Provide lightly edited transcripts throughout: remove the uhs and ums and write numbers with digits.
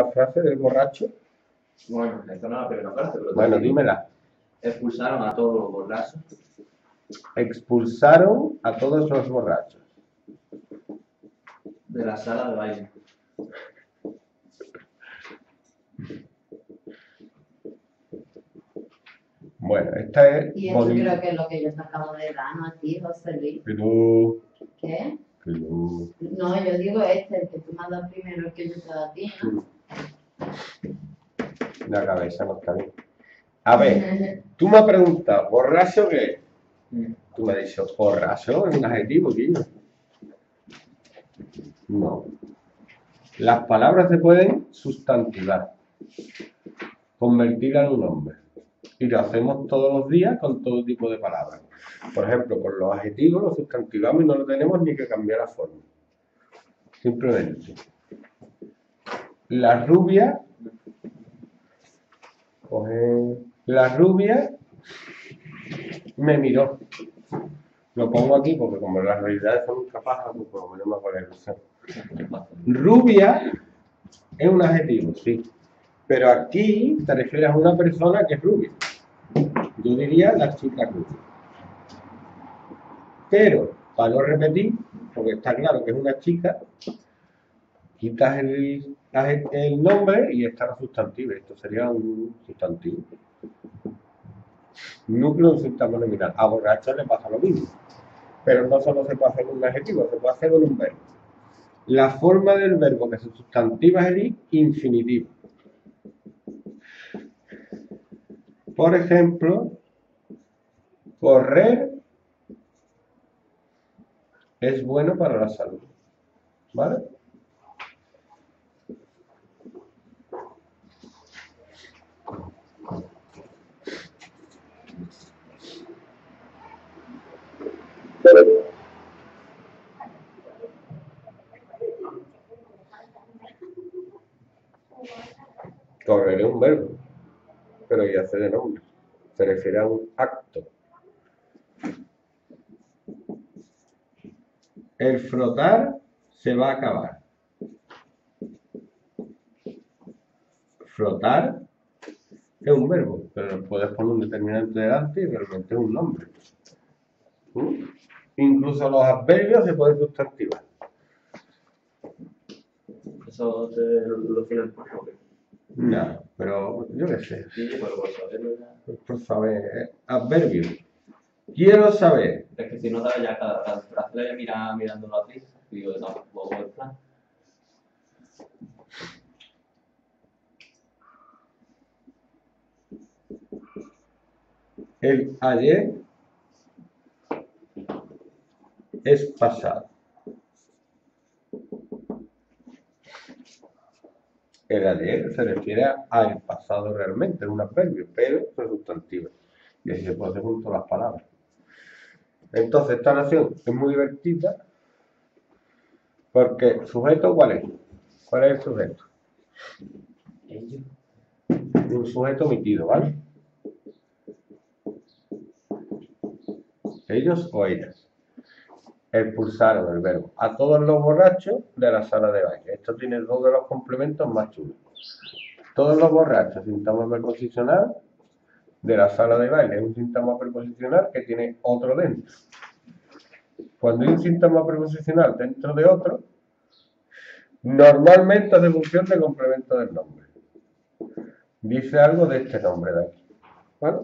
La frase del borracho. Bueno, esta no es la primera frase, pero bueno, dímela. Expulsaron a todos los borrachos. Expulsaron a todos los borrachos. De la sala de baile. Bueno, esta es... Y eso creo que es lo que yo te acabo de dar, ¿no? A ti, José Luis. Pero... ¿Qué? Pero... No, yo digo este, el que tú me has dado primero, el que yo te doy a ti, ¿no? La cabeza no está bien. A ver, tú me has preguntado, ¿borracho qué? Tú me has dicho, borracho es un adjetivo, tío. No. Las palabras se pueden sustantivar, convertirlas en un nombre. Y lo hacemos todos los días con todo tipo de palabras. Por ejemplo, con los adjetivos los sustantivamos y no lo tenemos ni que cambiar la forma. Simplemente. La rubia. La rubia me miró. Lo pongo aquí porque como las realidades son incapaces, pues por lo menos me acuerdo. Rubia es un adjetivo, sí. Pero aquí te refieres a una persona que es rubia. Yo diría la chica rubia. Pero, para no repetir, porque está claro que es una chica, quitas el nombre y está la sustantiva. Esto sería un sustantivo. Núcleo de un sustantivo nominal. A borracho le pasa lo mismo. Pero no solo se puede hacer con un adjetivo, se puede hacer con un verbo. La forma del verbo que se sustantiva es el infinitivo. Por ejemplo, correr es bueno para la salud, ¿vale? Correr es un verbo. Pero ya se de nombre, se refiere a un acto. El frotar se va a acabar. Frotar es un verbo, pero puedes poner un determinante delante y realmente es un nombre. ¿Mm? Incluso los adverbios se pueden sustantivar. Eso te lo tienen por favor. No, pero yo qué sé. Por saber, adverbio. Quiero saber. Es que si no sabes ya cada frase la mira mirándolo a ti. Digo, tampoco el plan. El ayer es pasado. El ayer se refiere al pasado realmente, es un adverbio, pero es sustantivo. Y así se puede hacer junto las palabras. Entonces, esta oración es muy divertida porque ¿sujeto cuál es? ¿Cuál es el sujeto? Un sujeto omitido, ¿vale? Ellos o ellas. Expulsaron el verbo a todos los borrachos de la sala de baile. Esto tiene dos de los complementos más chulos. Todos los borrachos, síntoma preposicional de la sala de baile. Es un síntoma preposicional que tiene otro dentro. Cuando hay un síntoma preposicional dentro de otro, normalmente hace función de complemento del nombre. Dice algo de este nombre de aquí. ¿Vale?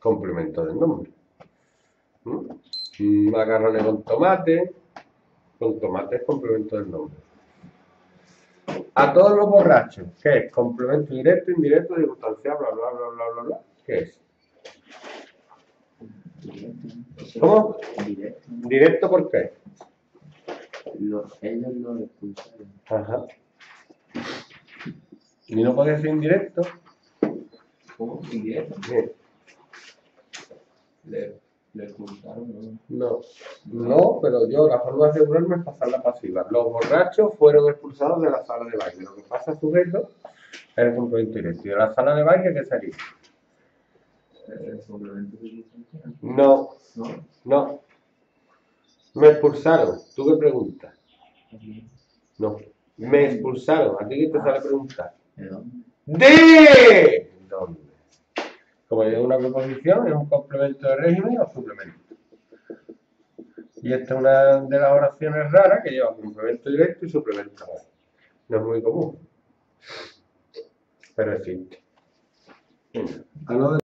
Complemento del nombre. Macarrones con tomate es complemento del nombre. A todos los borrachos, ¿qué es? Complemento directo, indirecto, circunstancial, bla, bla, bla, bla, bla, bla. ¿Qué es? ¿Cómo? Directo. ¿Directo por qué? Ellos no lo expulsaron. Ajá. ¿Y no podía ser indirecto? ¿Cómo? Indirecto. Bien. Le expulsaron, ¿no? No, pero yo la forma de asegurarme es pasar la pasiva. Los borrachos fueron expulsados de la sala de baile. Lo que pasa sujeto es el complemento directo. ¿Y de la sala de baile qué sería? ¿El complemento directo? No, no. Me expulsaron. ¿Tú qué preguntas? No. Me expulsaron. ¿A ti qué te sale a preguntar? ¿De dónde? ¿De dónde? Como es una preposición, es un complemento de régimen o suplemento. Y esta es una de las oraciones raras que lleva complemento directo y suplemento raro. No es muy común, pero existe. Bueno,